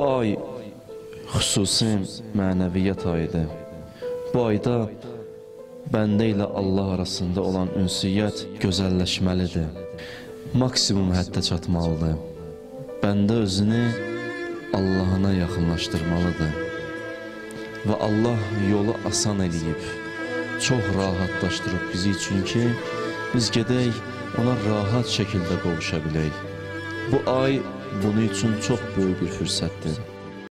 Bu ay xüsusən mənəviyyat ayıdır. Bu ayda bəndə ilə Allah arasında olan ünsiyyət gözəlləşməlidir. Maksimum həddə çatmalıdır. Bəndə özünü Allahına yaxınlaşdırmalıdır. Və Allah yolu asan eləyib, çox rahatlaşdırıb bizi üçün ki, biz gedək ona rahat şəkildə qovuşa bilək. Bu ay bunun üçün çox böyük bir fürsətdir.